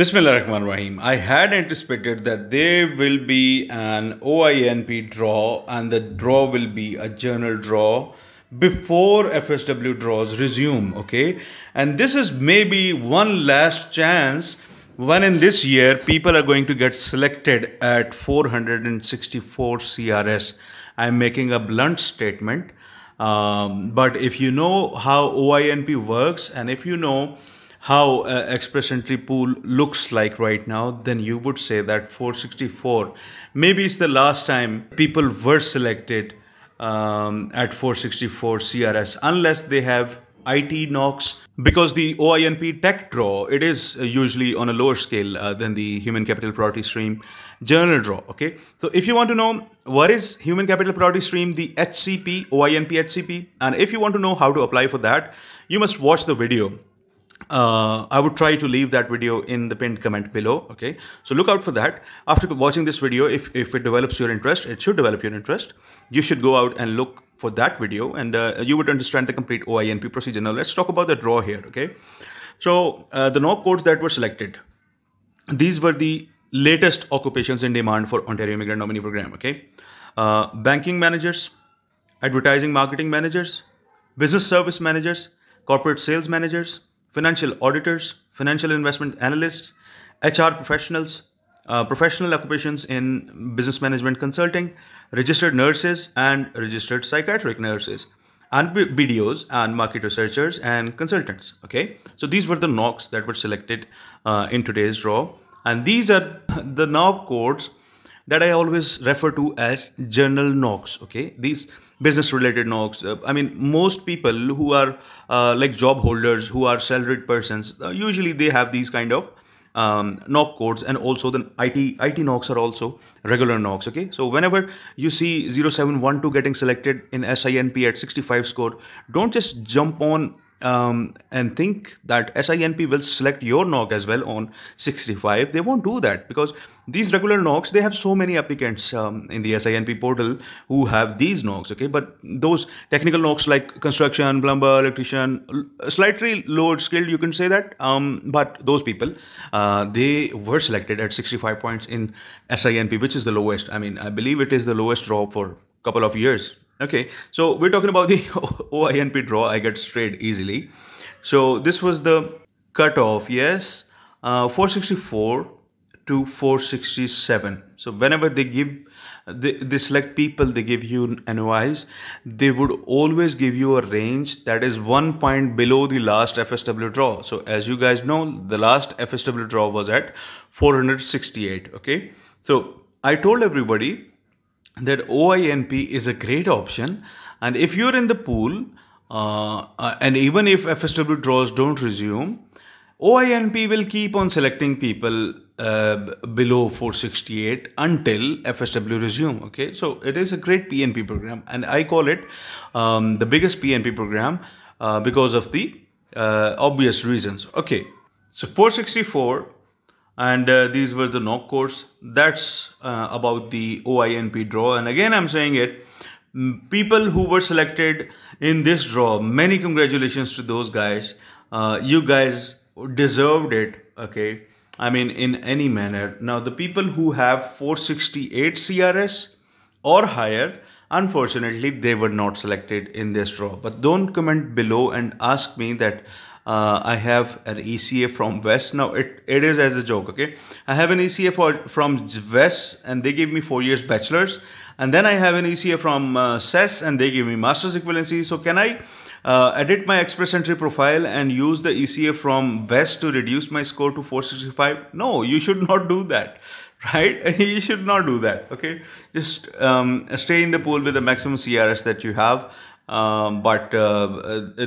Bismillah ar Rahman ar Raheem. I had anticipated that there will be an OINP draw and the draw will be a journal draw before FSW draws resume, okay? And this is maybe one last chance when in this year people are going to get selected at 464 CRS. I'm making a blunt statement, but if you know how OINP works and if you know how Express Entry pool looks like right now, then you would say that 464, maybe it's the last time people were selected at 464 CRS, unless they have IT NOCs, because the OINP tech draw, it is usually on a lower scale than the human capital priority stream journal draw. Okay, so if you want to know what is human capital priority stream, the HCP, OINP HCP, and if you want to know how to apply for that, you must watch the video. I would try to leave that video in the pinned comment below. Okay, so look out for that. After watching this video, if it develops your interest, it should develop your interest, you should go out and look for that video, and you would understand the complete OINP procedure. Now let's talk about the draw here. Okay, so the NOC codes that were selected, these were the latest occupations in demand for Ontario Immigrant Nominee Program. Okay, banking managers, advertising marketing managers, business service managers, corporate sales managers, financial auditors, financial investment analysts, HR professionals, professional occupations in business management consulting, registered nurses and registered psychiatric nurses, and BDOs and market researchers and consultants. Okay, so these were the NOCs that were selected in today's draw, and these are the NOC codes that I always refer to as journal NOCs. Okay, these business related NOCs, I mean, most people who are like job holders, who are salaried persons, usually they have these kind of NOC codes, and also the IT NOCs are also regular NOCs. Okay, so whenever you see 0712 getting selected in SINP at 65 score, don't just jump on and think that SINP will select your NOC as well on 65. They won't do that, because these regular NOCs, they have so many applicants in the SINP portal who have these NOCs. Okay, but those technical NOCs like construction, plumber, electrician, slightly lower skilled, you can say that, but those people, they were selected at 65 points in SINP, which is the lowest. I mean, I believe it is the lowest draw for a couple of years. Okay, so we're talking about the OINP draw. I get strayed easily. So this was the cutoff, yes, 464 to 467. So whenever they give, they select people, they give you NOIs, they would always give you a range that is 1 point below the last FSW draw. So as you guys know, the last FSW draw was at 468. Okay, so I told everybody that OINP is a great option, and if you're in the pool and even if FSW draws don't resume, OINP will keep on selecting people below 468 until FSW resume. Okay, so it is a great PNP program, and I call it the biggest PNP program because of the obvious reasons. Okay, so 464, and these were the NOC codes. That's about the OINP draw. And again, I'm saying it, people who were selected in this draw, many congratulations to those guys. You guys deserved it, okay? I mean, in any manner. Now, the people who have 468 CRS or higher, unfortunately, they were not selected in this draw. But don't comment below and ask me that I have an ECA from West. Now, it is as a joke, okay? I have an ECA from West, and they give me 4 years bachelor's. And then I have an ECA from CES, and they give me master's equivalency. So can I edit my Express Entry profile and use the ECA from West to reduce my score to 465? No, you should not do that, right? You should not do that, okay? Just stay in the pool with the maximum CRS that you have.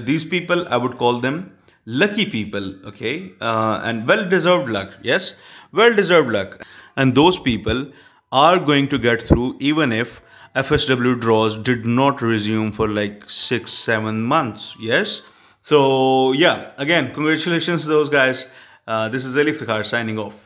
These people, I would call them lucky people, okay, and well-deserved luck. Yes, well-deserved luck. And those people are going to get through even if FSW draws did not resume for like 6-7 months. Yes, so yeah, again, congratulations to those guys. This is Ali Iftikhar signing off.